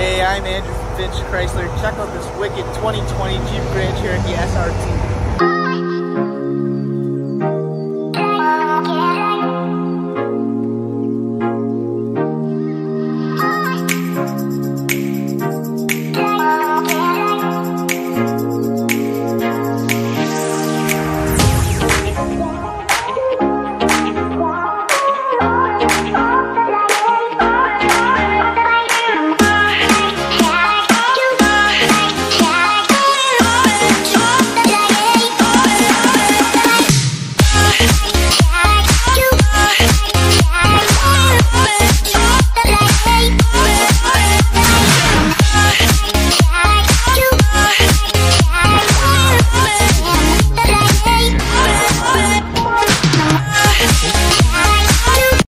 Hey, I'm Andrew from Finch Chrysler. Check out this wicked 2020 Jeep Grand Cherokee SRT.